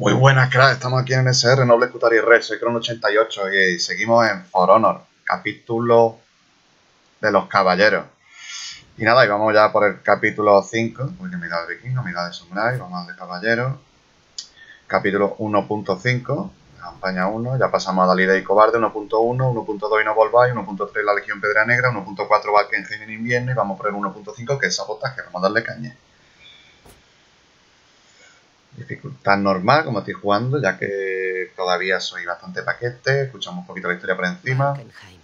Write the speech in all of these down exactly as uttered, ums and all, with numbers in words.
Muy buenas, crack. Estamos aquí en N S R, Nobles Scutarii Rex, soy Kronos ochenta y ocho y seguimos en For Honor, capítulo de los caballeros. Y nada, y vamos ya por el capítulo cinco, porque mi edad de vikingo, mi edad de samurai, vamos al de caballero. Capítulo uno punto cinco, campaña uno, ya pasamos a Dalida y Cobarde, uno punto uno, uno punto dos y no volváis, uno punto tres la Legión Pedra Negra, uno punto cuatro Valkenheim en invierno y vamos por el uno punto cinco que es sabotaje, vamos a darle caña. Dificultad normal, como estoy jugando, ya que todavía soy bastante paquete. Escuchamos un poquito la historia por encima. Valkenheim.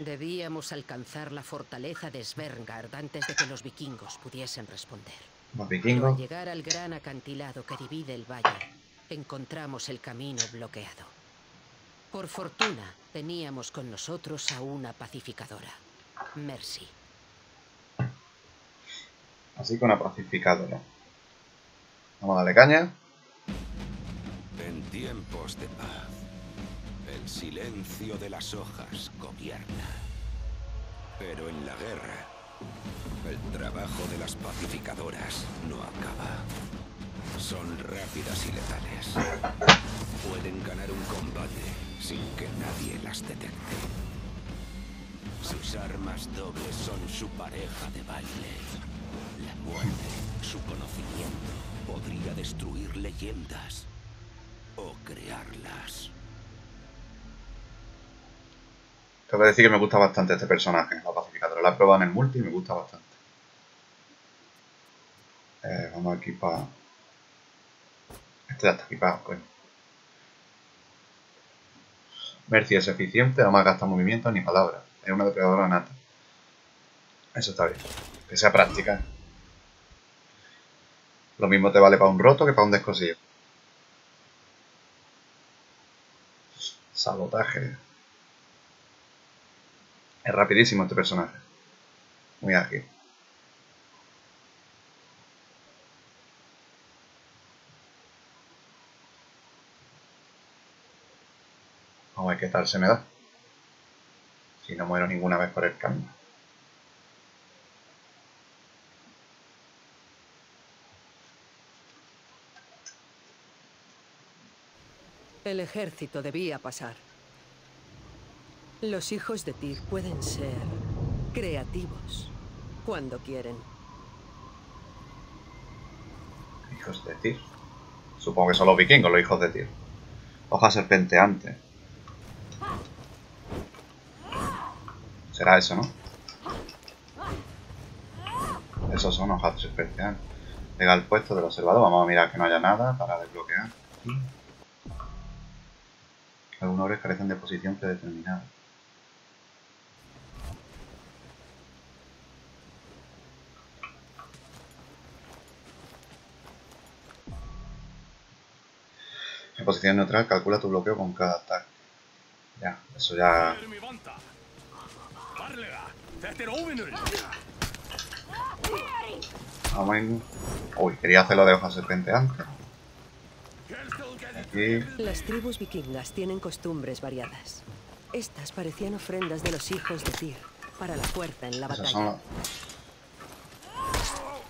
Debíamos alcanzar la fortaleza de Sverngard antes de que los vikingos pudiesen responder. Los vikingos. Al llegar al gran acantilado que divide el valle, encontramos el camino bloqueado. Por fortuna, teníamos con nosotros a una pacificadora, Mercy. Así que una pacificadora. Vamos a darle caña. En tiempos de paz, el silencio de las hojas gobierna. Pero en la guerra, el trabajo de las pacificadoras no acaba. Son rápidas y letales. Pueden ganar un combate sin que nadie las detecte. Sus armas dobles son su pareja de baile. La muerte, su conocimiento. Podría destruir leyendas o crearlas. Tengo que decir que me gusta bastante este personaje, la pacificadora. La he probado en el multi y me gusta bastante. Eh, vamos a equipar. Este ya está equipado, coño. Mercy es eficiente, no me gasta movimientos ni palabras. Es una depredadora nata. Eso está bien. Que sea práctica. Lo mismo te vale para un roto que para un descosillo. Sabotaje. Es rapidísimo este personaje. Muy ágil. Vamos a ver qué tal se me da. Si no muero ninguna vez por el camino. El ejército debía pasar. Los hijos de Tyr pueden ser creativos cuando quieren. Hijos de Tyr. Supongo que son los vikingos los hijos de Tyr. Hoja serpenteante. Será eso, ¿no? Esos son hojas serpenteantes. Llega al puesto del observador. Vamos a mirar que no haya nada para desbloquear. Algunos héroes carecen de posición predeterminada. En posición neutral, calcula tu bloqueo con cada ataque. Ya, eso ya... Vamos a ir... Uy, quería hacerlo de hoja serpente antes. Aquí. Las tribus vikingas tienen costumbres variadas. Estas parecían ofrendas de los hijos de Tyr para la fuerza en la Esos batalla. Son...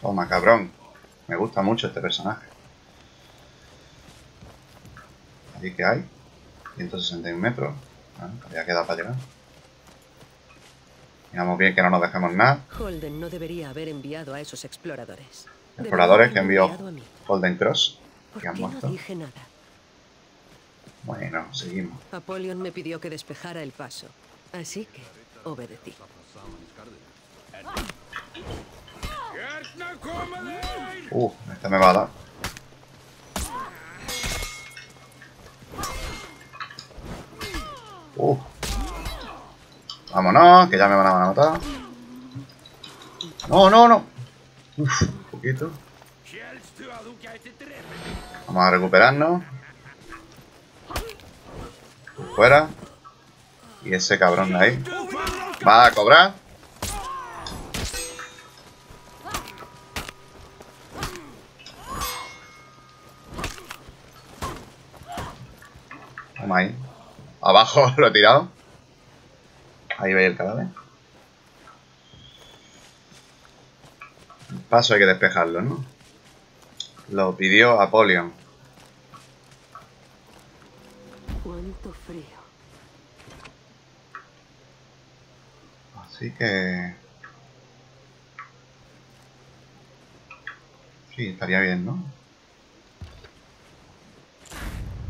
Toma, cabrón. Me gusta mucho este personaje. ¿Allí qué hay? ciento sesenta y uno metros. Ah, había quedado para llegar. Miramos bien que no nos dejemos nada. Holden no debería haber enviado a esos exploradores. Exploradores que envió Holden Cross. Que han muerto. No dije nada. Bueno, seguimos. Apollyon me pidió que despejara el paso, así que obedecí. Uh, esta me va a dar. Uh. Vámonos, que ya me van a matar. No, no, no. Uf, un poquito. Vamos a recuperarnos. Fuera. Y ese cabrón de ahí va a cobrar. Vamos ahí. Abajo lo he tirado. Ahí veis el cadáver. El paso hay que despejarlo, ¿no? Lo pidió Apollyon. que... Sí, estaría bien, ¿no?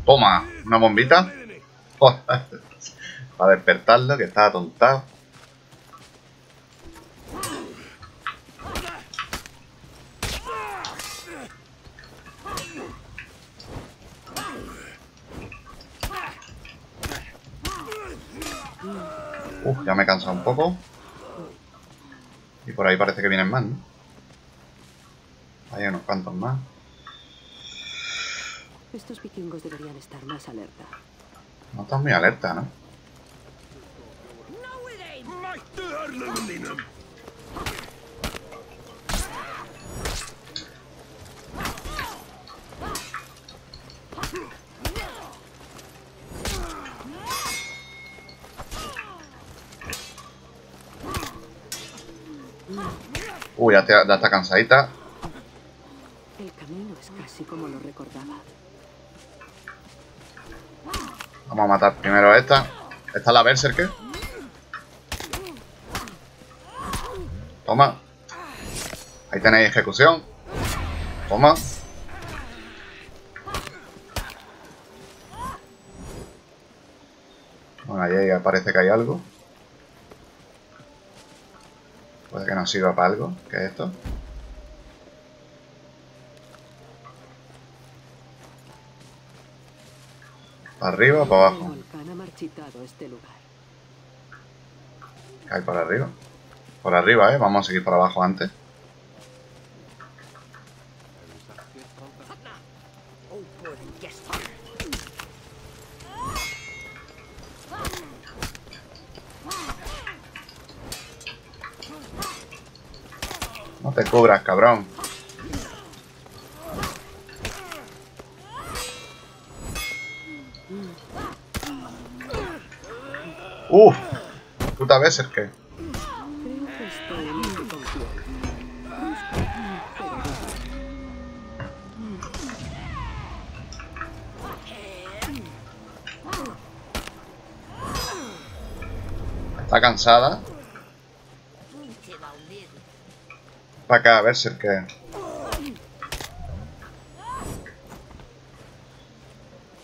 Toma, una bombita. Para despertarlo, que estaba atontado. Uf, ya me he cansado un poco. Y por ahí parece que vienen más, ¿no? Hay unos cuantos más. Estos vikingos deberían estar más alerta. No estás muy alerta, ¿no? Uy, ya, te, ya está cansadita. El camino es casi como lo recordaba. Vamos a matar primero a esta. Esta es la Berserker. Toma. Ahí tenéis ejecución. Toma. Bueno, ahí parece que hay algo. Puede que nos sirva para algo. ¿Qué es esto? ¿Para arriba o para abajo? ¿Qué hay para arriba? Por arriba, ¿eh? Vamos a seguir para abajo antes. No te cubras, cabrón. Uf, puta veces que... Está cansada. Para acá, a ver si es que...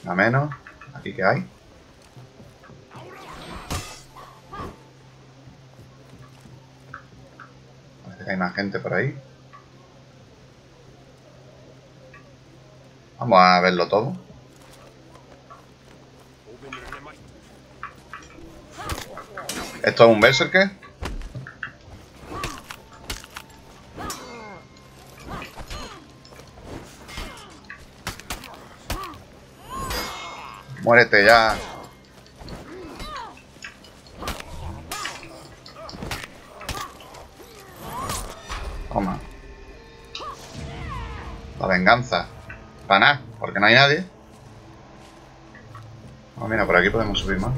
A menos. Aquí que hay. Hay más gente por ahí. Vamos a verlo todo. ¿Esto es un berserker? Muérete ya. Toma. La venganza. Para nada, porque no hay nadie. Oh, mira, por aquí podemos subir más.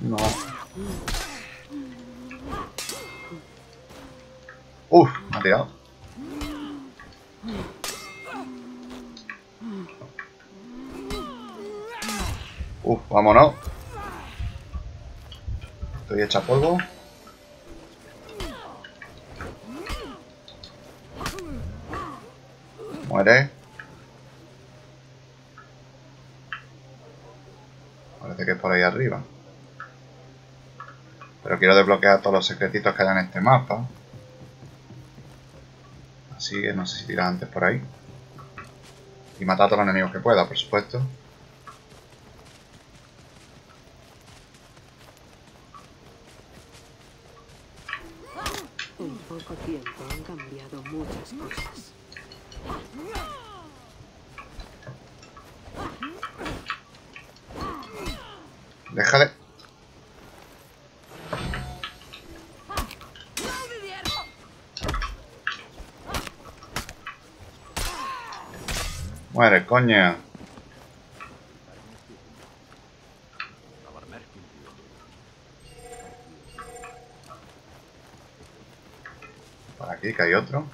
No. Uf, me ha tirado. Uf, vámonos. Estoy hecha polvo. Muere. Parece que es por ahí arriba. Pero quiero desbloquear todos los secretitos que hay en este mapa. Así que no sé si tirar antes por ahí. Y matar a todos los enemigos que pueda, por supuesto. En poco tiempo han cambiado muchas cosas. Déjale. Muere, coña. Por aquí, que hay otro.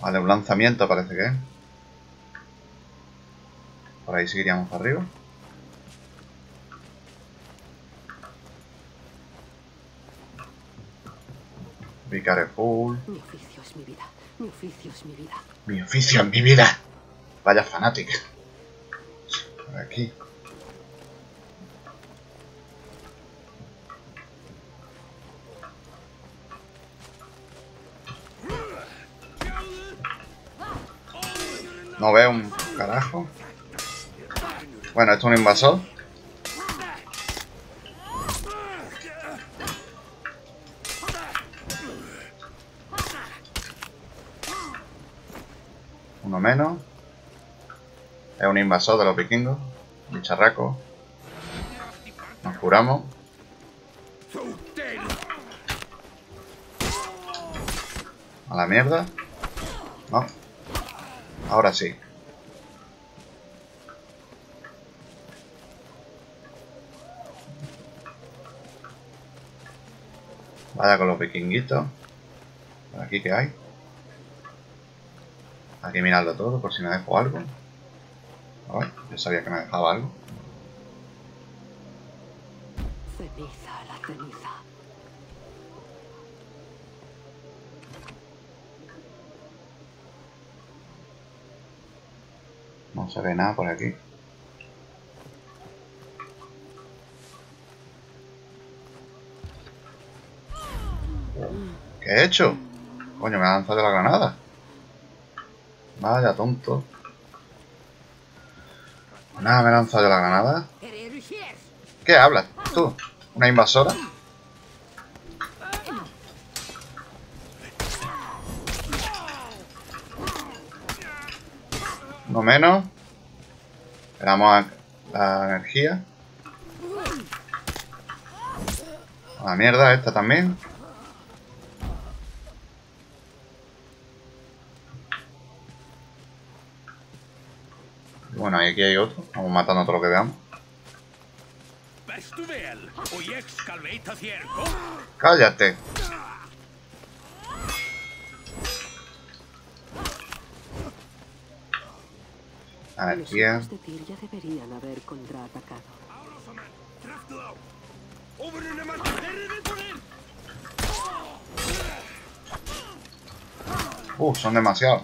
Vale, un lanzamiento parece que es. Por ahí seguiríamos para arriba. Vicarepool. Mi oficio es mi vida. Mi oficio es mi vida. Mi oficio es mi vida. Vaya fanática. Por aquí. No veo un carajo. Bueno, esto es un invasor. Uno menos. Es un invasor de los vikingos. Un charraco. Nos curamos. A la mierda. No. Ahora sí. Vaya con los vikinguitos. ¿Por aquí qué hay? Aquí mirarlo todo por si me dejo algo. Ay, yo sabía que me dejaba algo. Ceniza, la ceniza. No se ve nada por aquí. ¿Qué he hecho? Coño, me ha lanzado la granada. Vaya tonto. Nada, me ha lanzado la granada. ¿Qué hablas tú? ¿Una invasora? Uno menos. Le damos la energía. A la mierda, esta también. Y bueno, aquí hay otro. Vamos matando a todo lo que veamos. ¡Cállate! Energía. Uh, son demasiados.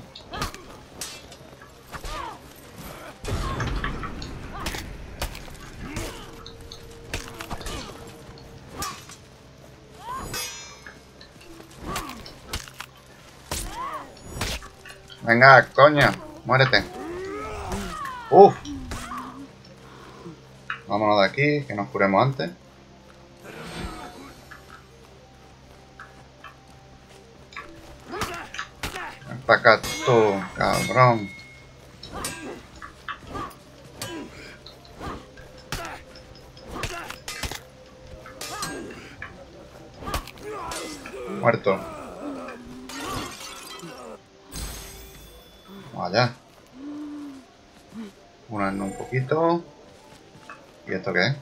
Venga, coño, muérete. Uff, vámonos de aquí, que nos curemos antes. Ven para acá tú, cabrón. Muerto. Vaya. Curando un poquito. ¿Y esto qué es?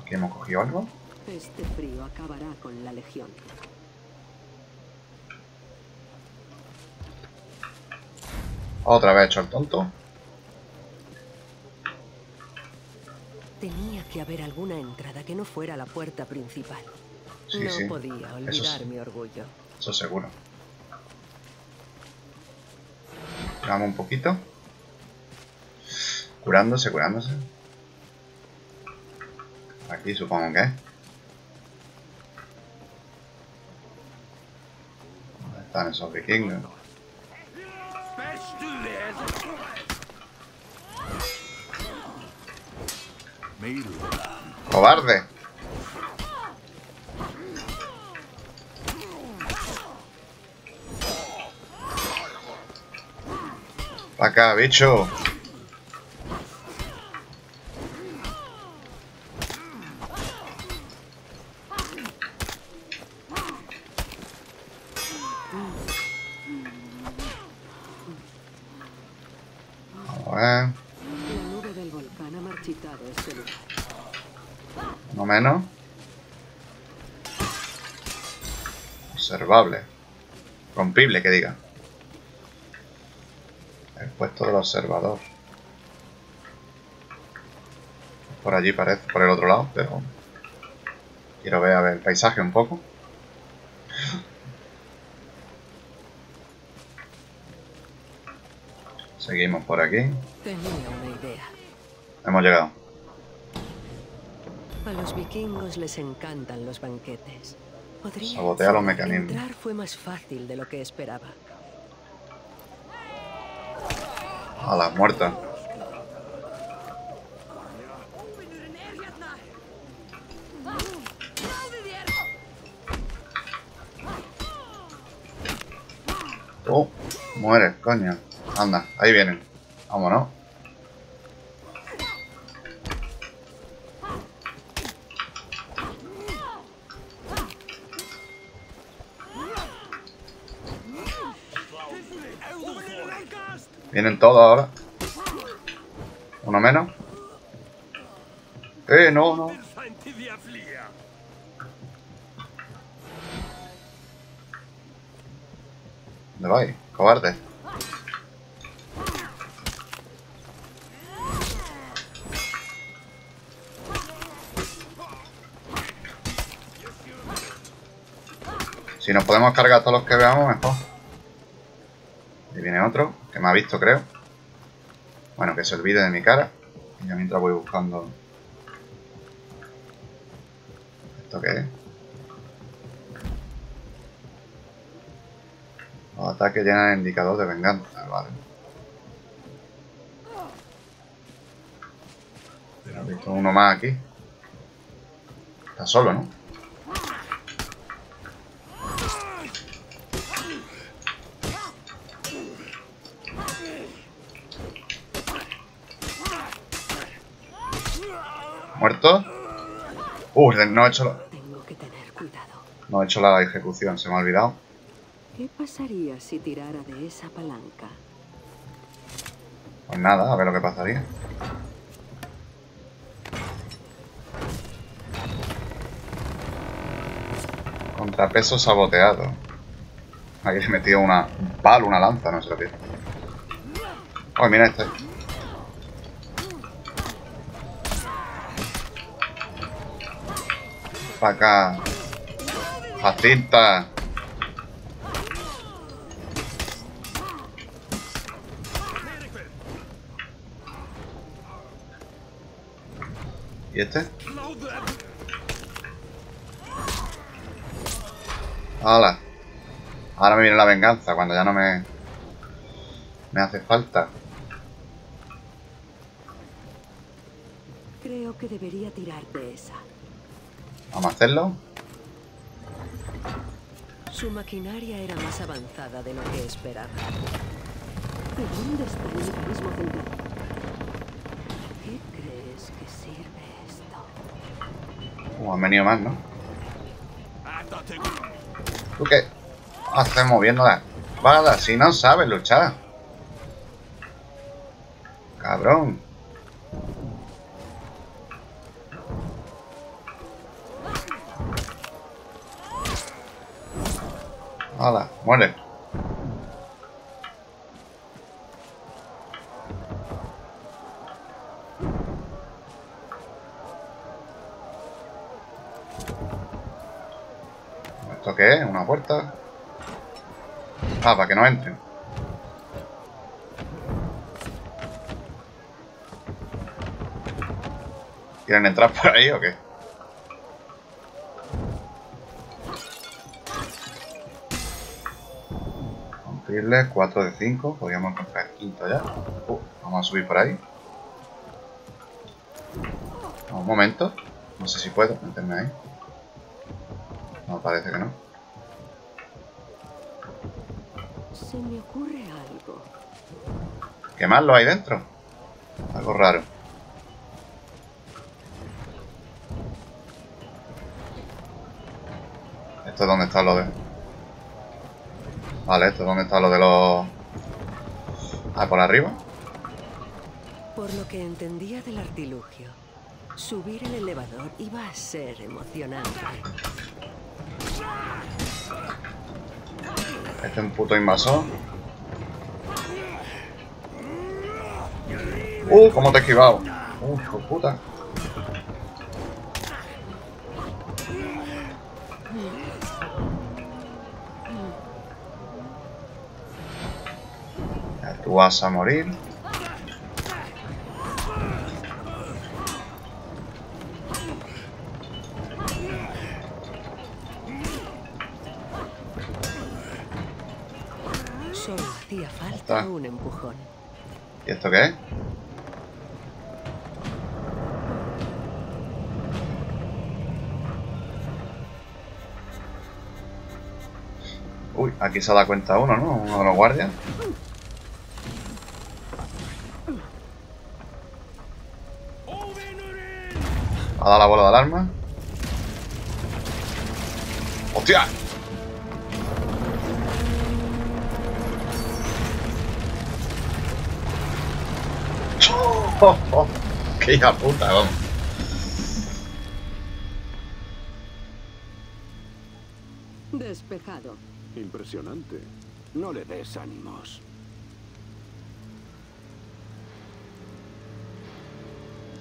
Aquí hemos cogido algo. Este frío acabará con la legión. Otra vez he hecho el tonto. Tenía que haber alguna entrada que no fuera la puerta principal. Sí, no sí. podía olvidar eso, mi orgullo. Eso seguro. Vamos un poquito. Curándose, curándose. Aquí supongo que es. ¿Dónde están esos vikingos? ¡Cobarde! Pa' acá, bicho. La nube del volcán ha marchitado este lugar. No menos. Observable. Rompible, que diga. El puesto del observador. Por allí parece, por el otro lado, pero... Quiero ver, a ver el paisaje un poco. Seguimos por aquí. Tenía una idea. Hemos llegado. A los vikingos les encantan los banquetes. Sabotear los mecanismos. Entrar fue más fácil de lo que esperaba. A las muertas. Oh, mueres, coño. Anda, ahí vienen. Vámonos. Vienen todos ahora. Uno menos. Eh, no, no. ¿Dónde vais? Cobarde. Si nos podemos cargar a todos los que veamos, mejor. Ahí viene otro, que me ha visto, creo. Bueno, que se olvide de mi cara. Y ya mientras voy buscando... ¿Esto qué es? Los ataques llenan el indicador de venganza, vale. Pero he visto uno más aquí. Está solo, ¿no? ¿Muerto? Uh, no he hecho la... Tengo que tener cuidado. No he hecho la ejecución, se me ha olvidado. ¿Qué pasaría si tirara de esa palanca? Pues nada, a ver lo que pasaría. Contrapeso saboteado. Aquí le he metido una, un palo, una lanza, no sé lo que es. Oh, mira este. Para acá, Jacinta. ¿Y este? ¡Hala! Ahora me viene la venganza cuando ya no me, me hace falta. Creo que debería tirarte esa. Vamos a hacerlo. Su maquinaria era más avanzada de lo que esperaba. ¿De dónde está el mecanismo central? ¿Qué crees que sirve esto? Uh, han venido más, ¿no? ¿Tú qué haces moviendo la espada si no sabes luchar? Cabrón. ¡Hala! ¡Muere! ¿Esto qué es? ¿Una puerta? Ah, para que no entren. ¿Quieren entrar por ahí o qué? cuatro de cinco, podríamos encontrar el quinto ya. Uh, vamos a subir por ahí. No, un momento, no sé si puedo meterme ahí. No, parece que no. Se me ocurre algo. quemarlos ahí dentro. Algo raro. Esto es donde está lo de... Vale, esto es donde está lo de los... Ah, por arriba. Por lo que entendía del artilugio, subir el elevador iba a ser emocionante. Este es un puto invasor. ¡Uh! ¿Cómo te he esquivado? ¡Uh, hijo de puta! Ya tú vas a morir. Solo hacía falta un empujón. ¿Y esto qué es? Uy, aquí se da cuenta uno, ¿no? Uno de los guardias. Ha dado la bola de alarma. ¡Hostia! Oh, oh, ¡qué hija puta, vamos! Despejado. Impresionante. No le des ánimos.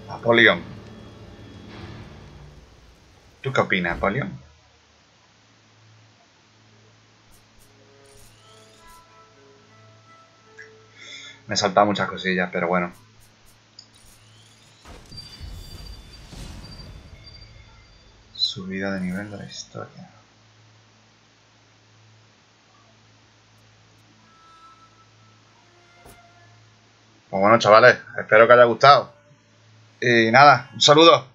Apollyon. ¿Tú qué opinas, Apollyon? Me he saltado muchas cosillas, pero bueno. Subida de nivel de la historia. Pues bueno, chavales, espero que haya gustado. Y nada, un saludo.